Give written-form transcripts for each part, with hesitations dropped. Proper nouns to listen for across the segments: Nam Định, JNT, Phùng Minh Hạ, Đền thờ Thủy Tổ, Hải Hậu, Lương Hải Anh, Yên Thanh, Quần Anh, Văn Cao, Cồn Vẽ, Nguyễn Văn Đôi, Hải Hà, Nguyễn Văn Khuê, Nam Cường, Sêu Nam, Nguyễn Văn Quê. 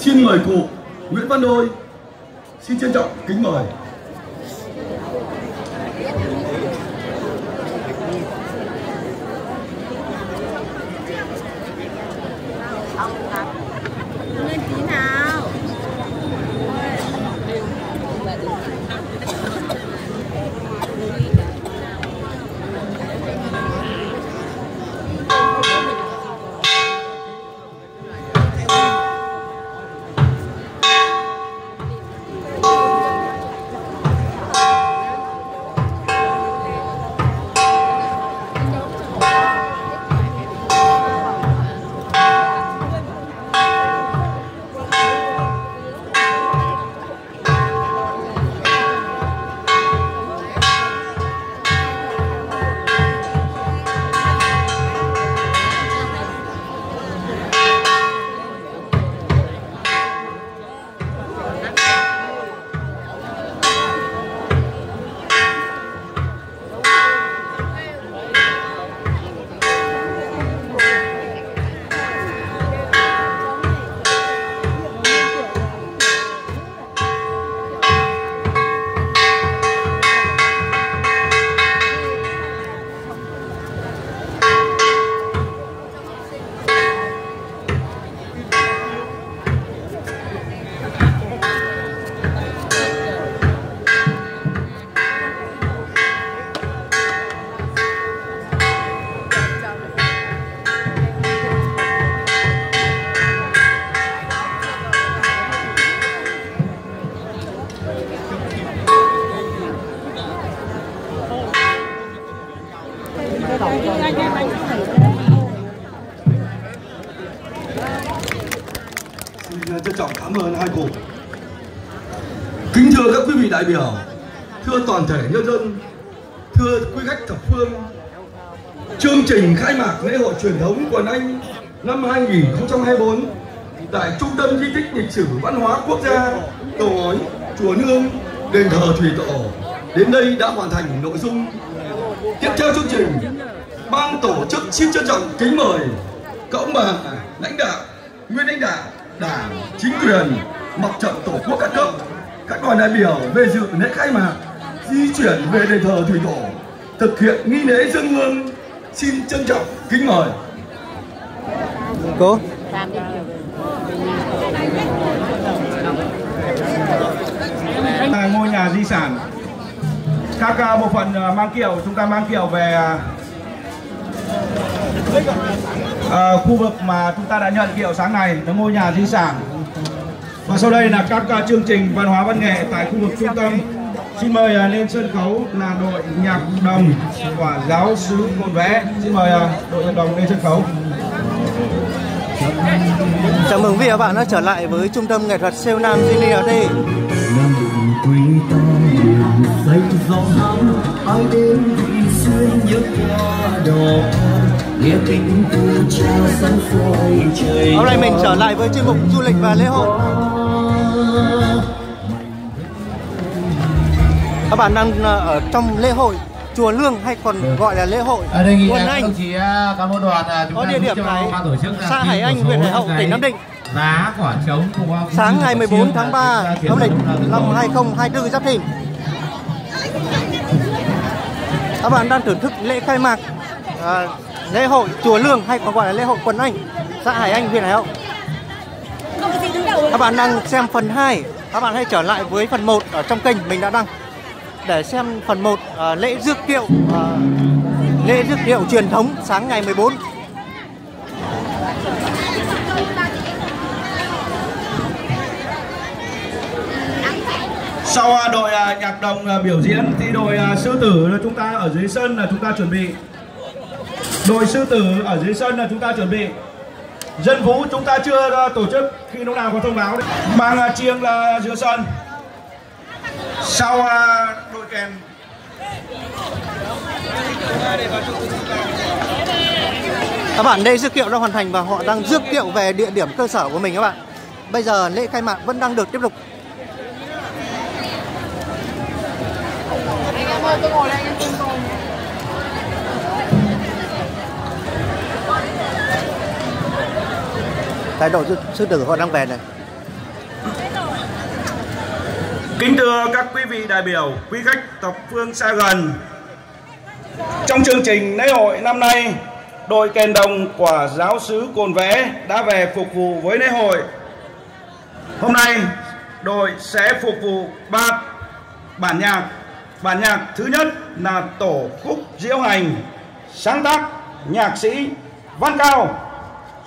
Xin mời cụ Nguyễn Văn Đôi, xin trân trọng kính mời. Lên tí nào. Trân trọng cảm ơn hai cụ. Kính thưa các quý vị đại biểu, thưa toàn thể nhân dân, thưa quý khách thập phương, chương trình khai mạc lễ hội truyền thống Quần Anh năm 2024 tại trung tâm di tích lịch sử văn hóa quốc gia Cầu Ói, chùa Lương, đền thờ Thủy Tổ đến đây đã hoàn thành nội dung. Tiếp theo chương trình, ban tổ chức xin trân trọng kính mời các ông bà lãnh đạo, nguyên lãnh đạo Đảng, chính quyền, mặt trận tổ quốc các cấp, các đoàn đại biểu về dự lễ khai mạc, di chuyển về đền thờ Thủy Tổ, thực hiện nghi lễ dâng hương. Xin trân trọng kính mời. Cô. Là ngôi nhà di sản. Các bộ phận mang kiệu, chúng ta mang kiệu về khu vực mà chúng ta đã nhận kiệu sáng nay, là ngôi nhà di sản. Và sau đây là các chương trình văn hóa văn nghệ tại khu vực trung tâm. Xin mời lên sân khấu là đội nhạc đồng của giáo xứ Cồn Vẽ. Xin mời đội nhạc đồng lên sân khấu. Chào mừng quý vị và các bạn đã trở lại với trung tâm nghệ thuật Sêu Nam JNT. Hôm nay mình trở lại với chuyên mục du lịch và lễ hội. Các bạn đang ở trong lễ hội chùa Lương hay còn gọi là lễ hội Quần Anh. Có địa điểm này xã Hải Anh, huyện Hải Hậu, tỉnh Nam Định. Sáng ngày 14 tháng 3 âm lịch năm 2024 Giáp Thìn. Các bạn đang thưởng thức lễ khai mạc lễ hội chùa Lương hay còn gọi là lễ hội Quần Anh, xã Hải Anh, huyện Hải Hậu. Các bạn đang xem phần 2, các bạn hãy trở lại với phần 1 ở trong kênh mình đã đăng để xem phần 1 lễ rước kiệu, truyền thống sáng ngày 14. Sau đội nhạc đồng biểu diễn thì đội sư tử chúng ta ở dưới sân là chúng ta chuẩn bị. Đội sư tử ở dưới sân là chúng ta chuẩn bị. Dân vũ chúng ta chưa tổ chức, khi lúc nào có thông báo đấy. Mang chiêng là giữa sân. Sau đội kèn. Các bạn, lễ rước kiệu đã hoàn thành và họ đang rước kiệu về địa điểm cơ sở của mình các bạn. Bây giờ lễ khai mạc vẫn đang được tiếp tục. Thái độ sư tử họ đang về này. Kính thưa các quý vị đại biểu, quý khách thập phương xa gần, trong chương trình lễ hội năm nay, đội kèn đồng của giáo xứ Cồn Vẽ đã về phục vụ với lễ hội. Hôm nay đội sẽ phục vụ 3 bản nhạc. Bản nhạc thứ nhất là tổ khúc diễu hành, sáng tác nhạc sĩ Văn Cao,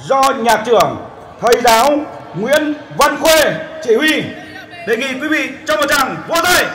do nhạc trưởng thầy giáo Nguyễn Văn Khuê chỉ huy. Đề nghị quý vị cho một tràng vỗ tay.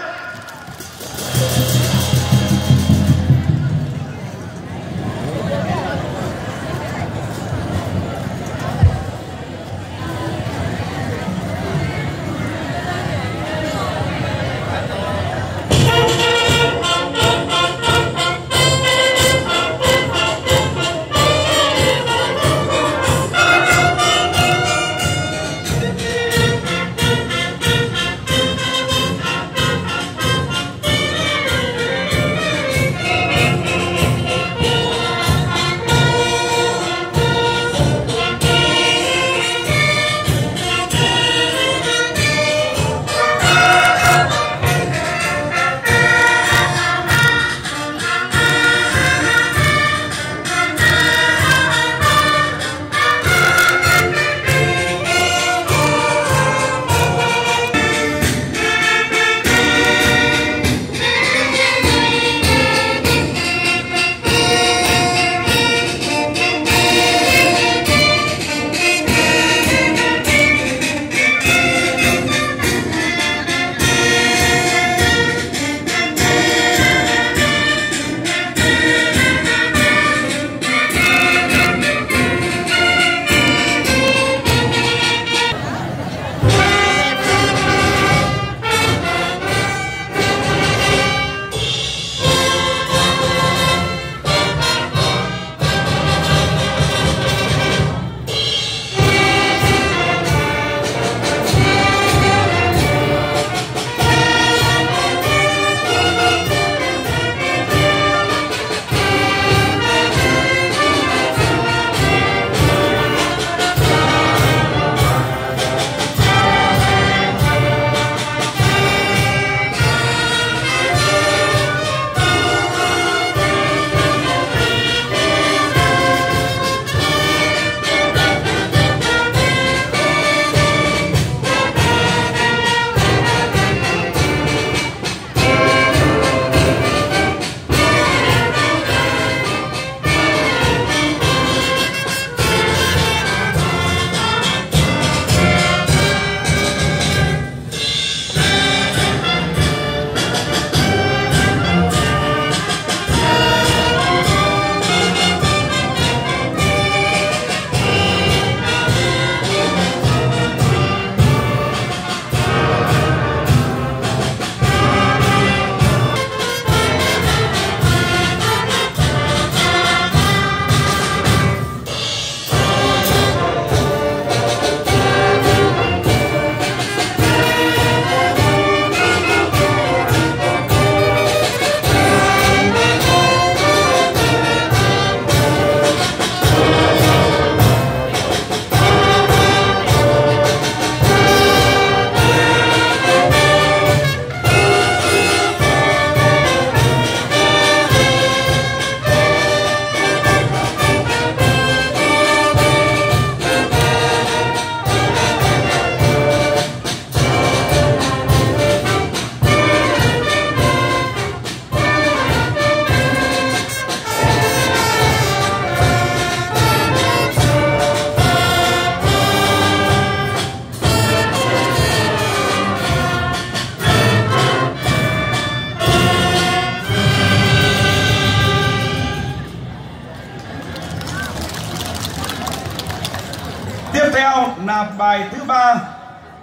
Bài thứ ba,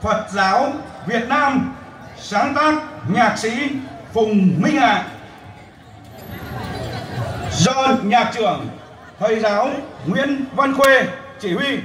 Phật giáo Việt Nam, sáng tác nhạc sĩ Phùng Minh Hạ, do nhạc trưởng thầy giáo Nguyễn Văn Quê chỉ huy.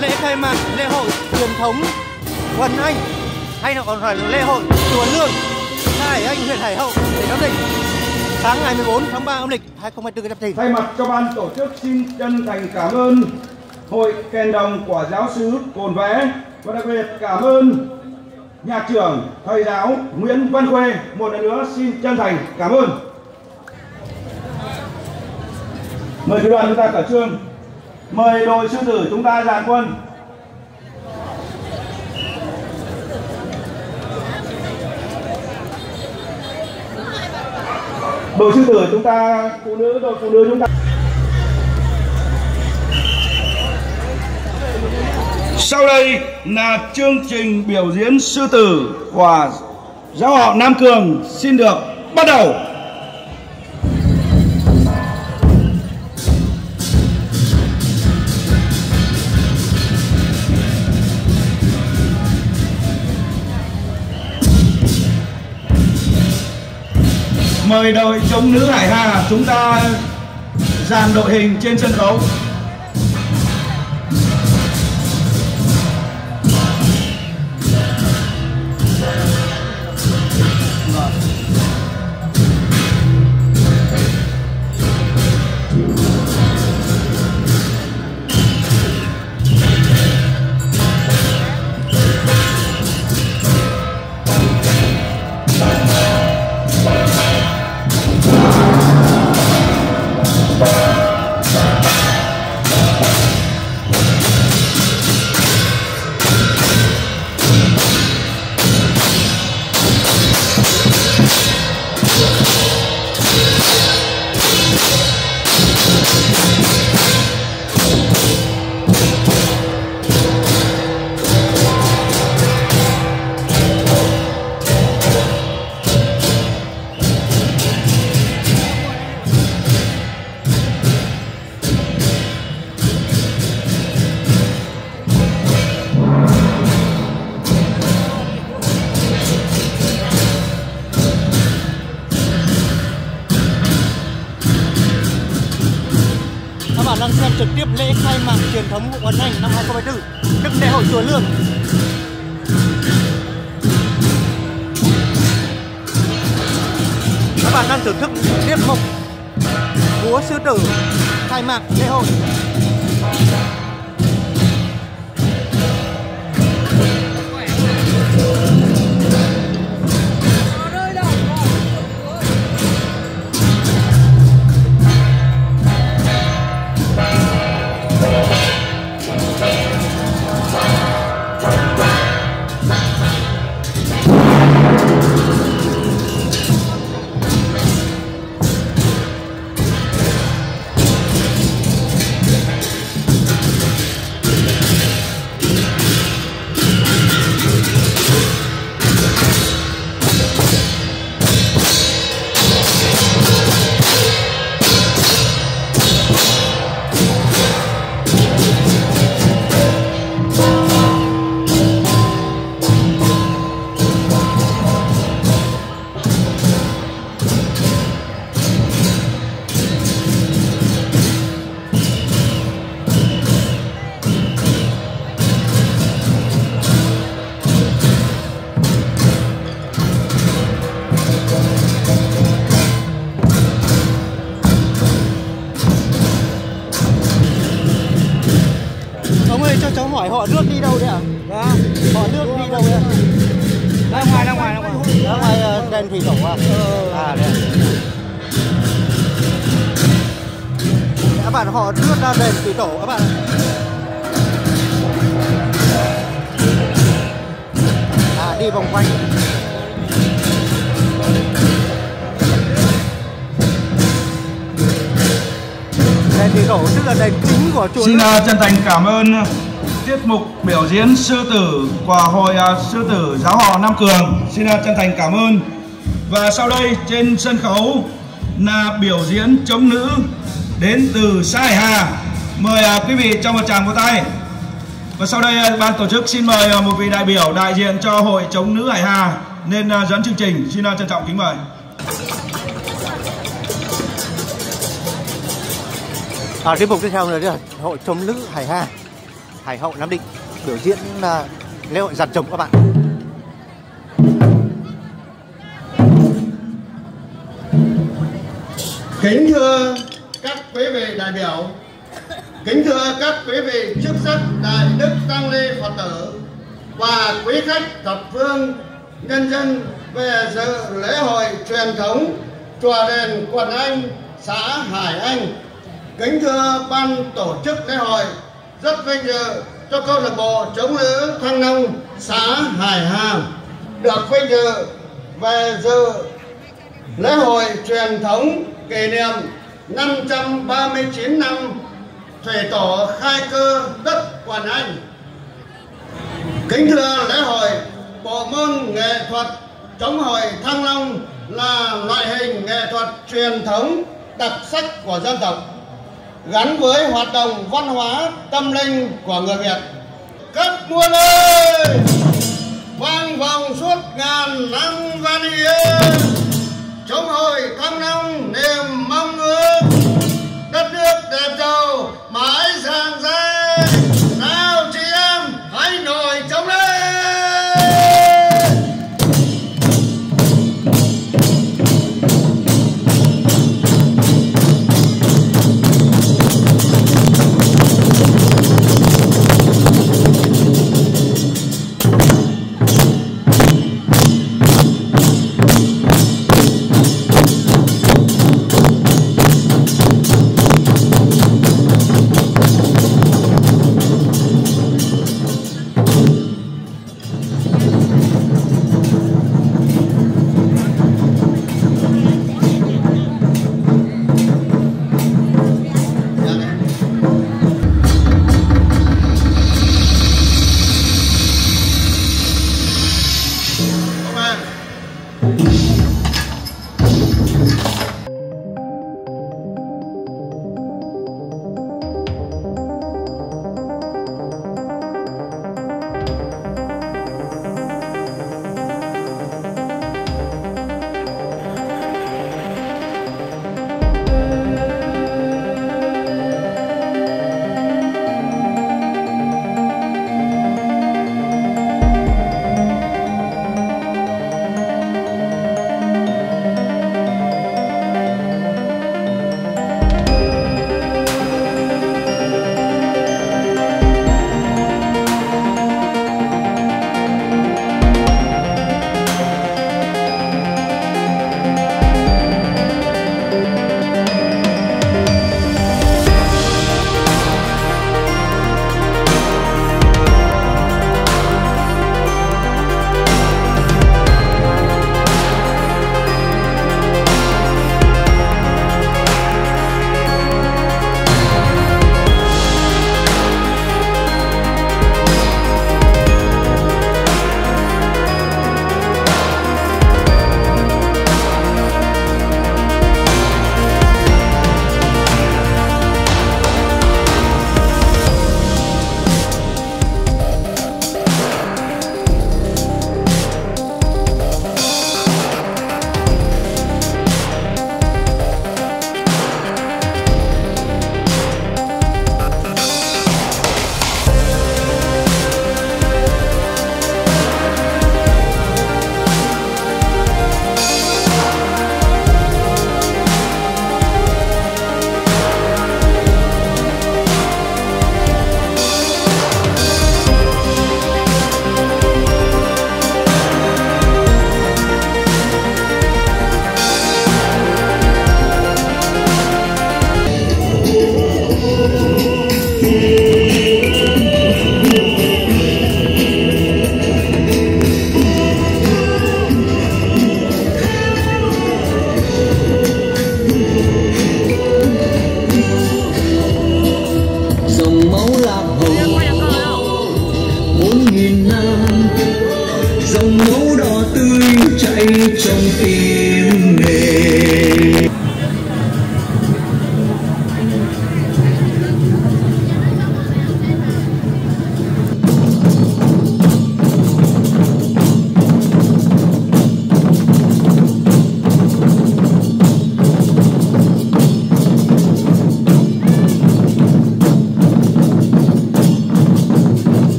lễ khai mạc lễ hội truyền thống Quần Anh hay còn gọi là lễ hội chùa Lương xã Hải Anh, huyện Hải Hậu, tỉnh Nam Định sáng ngày 14 tháng 3 âm lịch 2024 năm thìn. Thay mặt cho ban tổ chức xin chân thành cảm ơn Hội Kèn Đồng của giáo xứ Cồn Vẽ và đặc biệt cảm ơn nhạc trưởng thầy giáo Nguyễn Văn Quê. Một lần nữa xin chân thành cảm ơn. Mời tiểu đoàn chúng ta khởi trương. Mời đội sư tử chúng ta dàn quân. Đội sư tử chúng ta, đội phụ nữ chúng ta. Sau đây là chương trình biểu diễn sư tử của giáo họ Nam Cường xin được bắt đầu. Mời đội chống nữ Hải Hà chúng ta dàn đội hình trên sân khấu. Trực tiếp lễ khai mạc truyền thống Quần Anh năm 2024 tức lễ hội chùa Lương. Các bạn đang thưởng thức tiết mục múa sư tử khai mạc lễ hội. Họ nước đi đâu đấy ạ? À? Họ nước đi đâu đấy ạ? À? Ra ngoài đền Thủy Tổ à? À đây. Các bạn họ nước ra đền Thủy Tổ các bạn ạ. À đi vòng quanh. Đền Thủy Tổ tức là đền chính của chùa. Xin chân thành cảm ơn tiết mục biểu diễn sư tử của hội sư tử giáo họ Nam Cường, xin chân thành cảm ơn. Và sau đây trên sân khấu là biểu diễn chống nữ đến từ xã Hải Hà, mời quý vị cho một tràng vỗ tay. Và sau đây ban tổ chức xin mời một vị đại biểu đại diện cho hội chống nữ Hải Hà nên dẫn chương trình, xin trân trọng kính mời. Tiếp mục tiếp theo là hội chống nữ Hải Hà. Hải Hậu Nam Định biểu diễn lễ hội dàn trống các bạn. Kính thưa các quý vị đại biểu, kính thưa các quý vị chức sắc đại đức tăng ni Phật tử và quý khách thập phương nhân dân về dự lễ hội truyền thống chùa đền Quần Anh, xã Hải Anh. Kính thưa ban tổ chức lễ hội, rất vinh dự cho câu lạc bộ chống lữ Thăng Long, xã Hải Hà được vinh dự về dự lễ hội truyền thống kỷ niệm 539 năm Thủy Tổ khai cơ đất Quần Anh. Kính thưa lễ hội, bộ môn nghệ thuật chống hội Thăng Long là loại hình nghệ thuật truyền thống đặc sắc của dân tộc, gắn với hoạt động văn hóa tâm linh của người Việt. Cất muôn ơi, vang vòng suốt ngàn năm văn hiến, chống hội Thăng Long niềm mong ước, đất nước đẹp giàu mãi rạng rỡ. Nào chị em hãy nổi chống lên.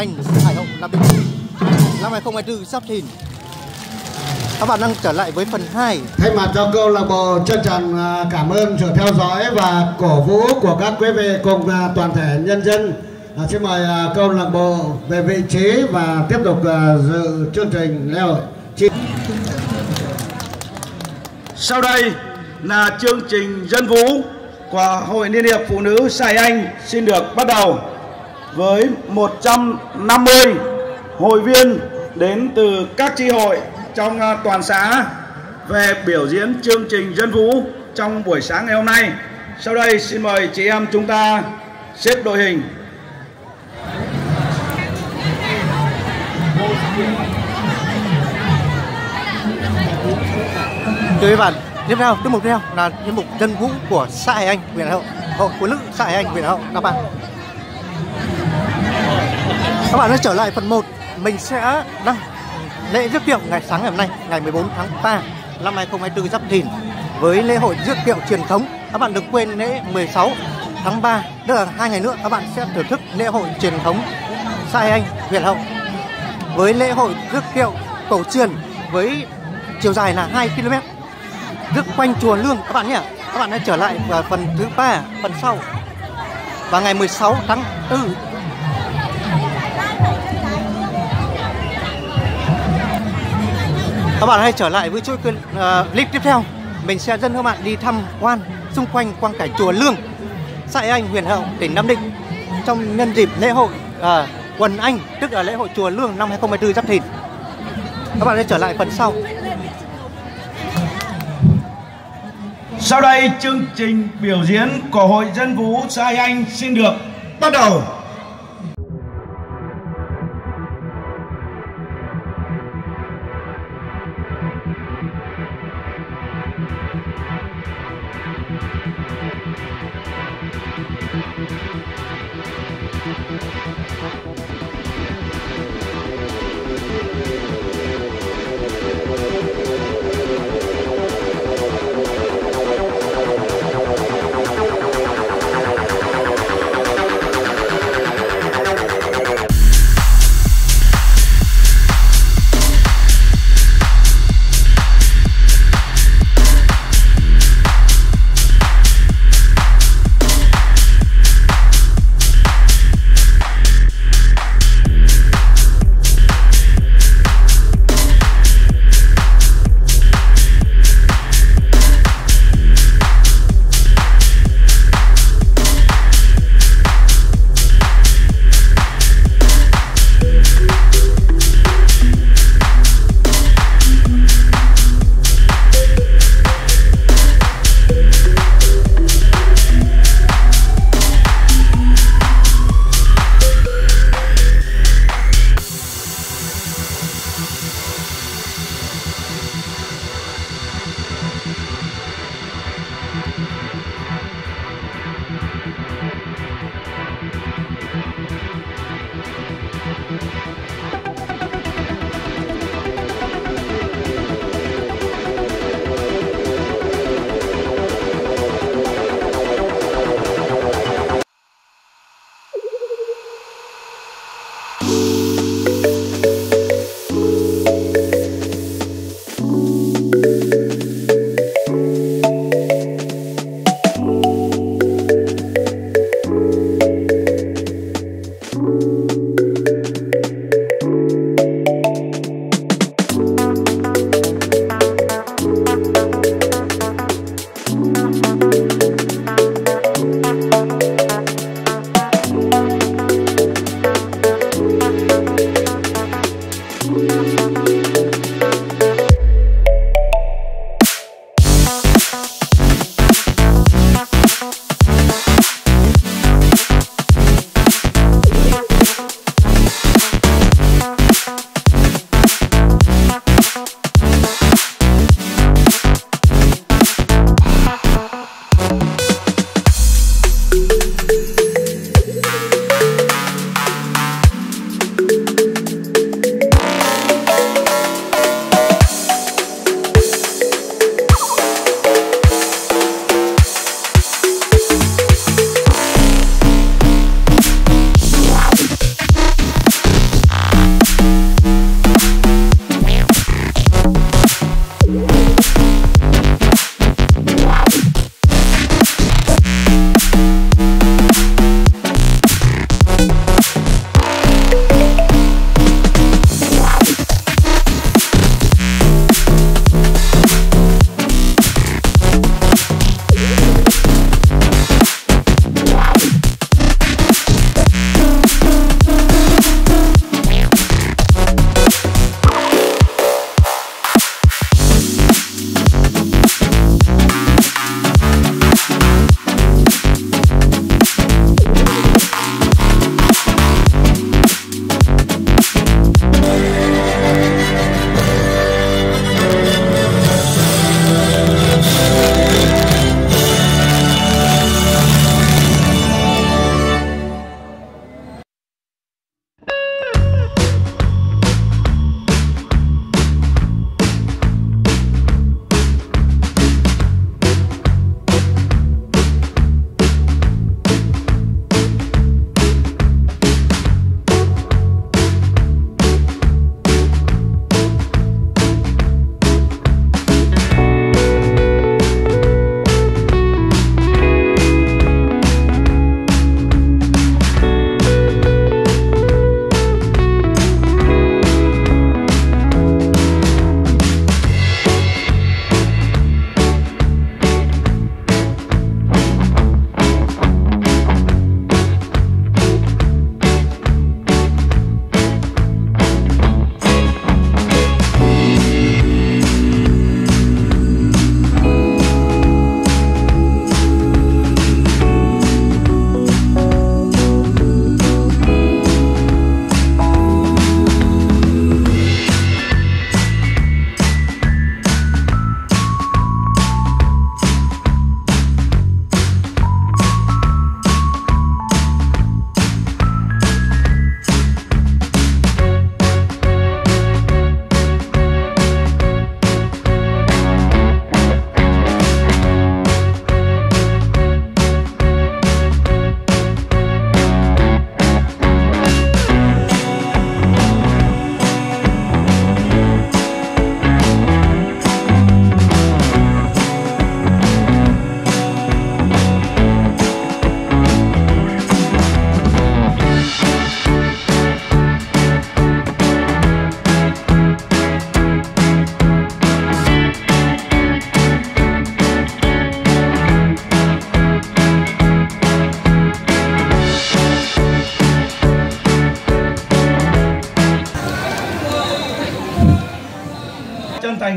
Anh của Hải Hậu, Nam Định năm 2024 Giáp Thìn. Các bạn đang trở lại với phần 2. Thay mặt cho câu lạc bộ, trân trọng cảm ơn sự theo dõi và cổ vũ của các quý vị cùng toàn thể nhân dân. Xin mời câu lạc bộ về vị trí và tiếp tục dự chương trình lễ hội. Sau đây là chương trình dân vũ của Hội Liên hiệp Phụ nữ Sài Anh xin được bắt đầu với 150 hội viên đến từ các chi hội trong toàn xã về biểu diễn chương trình dân vũ trong buổi sáng ngày hôm nay. Sau đây xin mời chị em chúng ta xếp đội hình. Thưa các bạn, tiếp theo tiết mục là tiết mục dân vũ của xã Hải Anh, huyện Hải Hậu, hội phụ nữ xã Hải Anh, huyện Hải Hậu. Các bạn đã trở lại phần 1. Mình sẽ đăng lễ rước kiệu ngày sáng ngày hôm nay, ngày 14 tháng 3 năm 2024 Giáp Thìn, với lễ hội rước kiệu truyền thống. Các bạn đừng quên lễ 16 tháng 3, tức là 2 ngày nữa các bạn sẽ thưởng thức lễ hội truyền thống xã Hải Anh, huyện Hải Hậu, với lễ hội rước kiệu cổ truyền với chiều dài là 2 km rước quanh chùa Lương các bạn nhé. Các bạn đã trở lại vào phần thứ 3, phần sau. Và ngày 16 tháng 4 các bạn hãy trở lại với chuỗi clip tiếp theo. Mình sẽ dẫn các bạn đi tham quan xung quanh quang cảnh chùa Lương, xã Hải Anh, huyện Hải Hậu, tỉnh Nam Định trong nhân dịp lễ hội Quần Anh, tức là lễ hội chùa Lương năm 2024 Giáp Thìn. Các bạn hãy trở lại phần sau. Sau đây chương trình biểu diễn của Hội Dân Vũ xã Hải Anh xin được bắt đầu.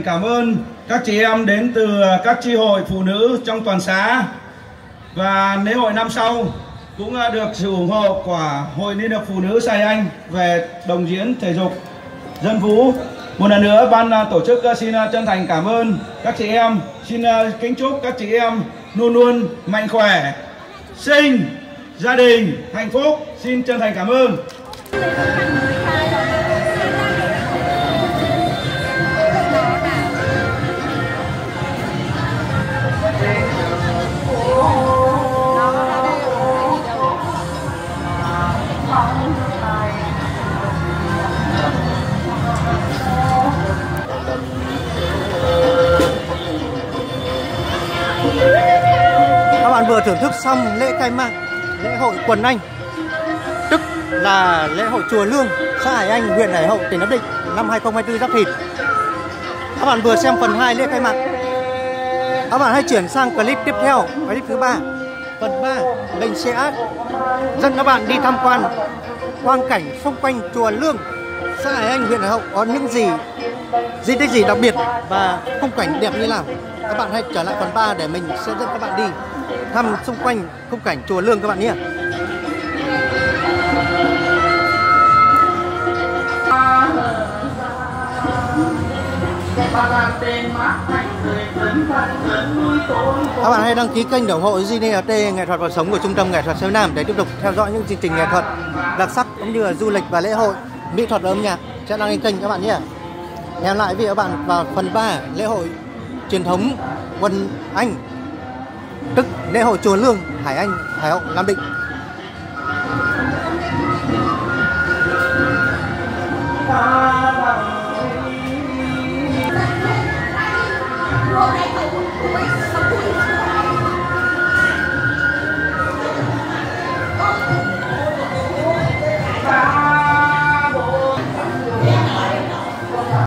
thành cảm ơn các chị em đến từ các chi hội phụ nữ trong toàn xã. Và lễ hội năm sau cũng được sự ủng hộ của Hội Liên hiệp Phụ nữ Sài Anh về đồng diễn thể dục dân vũ. Một lần nữa ban tổ chức xin chân thành cảm ơn các chị em, xin kính chúc các chị em luôn luôn mạnh khỏe, sinh, gia đình, hạnh phúc. Xin chân thành cảm ơn. Các bạn vừa thưởng thức xong lễ khai mạc lễ hội Quần Anh, tức là lễ hội chùa Lương, xã Hải Anh, huyện Hải Hậu, tỉnh Nam Định năm 2024 Giáp Thìn. Các bạn vừa xem phần 2 lễ khai mạc. Các bạn hãy chuyển sang clip tiếp theo, clip thứ 3. Phần 3, mình sẽ dẫn các bạn đi tham quan quang cảnh xung quanh chùa Lương, xã Hải Anh, huyện Hải Hậu có những gì, di tích gì đặc biệt và khung cảnh đẹp như nào. Các bạn hãy trở lại phần 3 để mình sẽ dẫn các bạn đi thăm xung quanh khung cảnh chùa Lương các bạn nhé. Các bạn hãy đăng ký kênh ủng hộ JNT nghệ thuật và sống của Trung tâm Nghệ thuật Sêu Nam để tiếp tục theo dõi những chương trình nghệ thuật đặc sắc cũng như là du lịch và lễ hội, mỹ thuật và âm nhạc sẽ đăng lên kênh các bạn nhé. Hẹn lại với các bạn vào phần 3 lễ hội truyền thống Quần Anh, tức lễ hội chùa Lương, Hải Anh, Hải Hậu, Nam Định.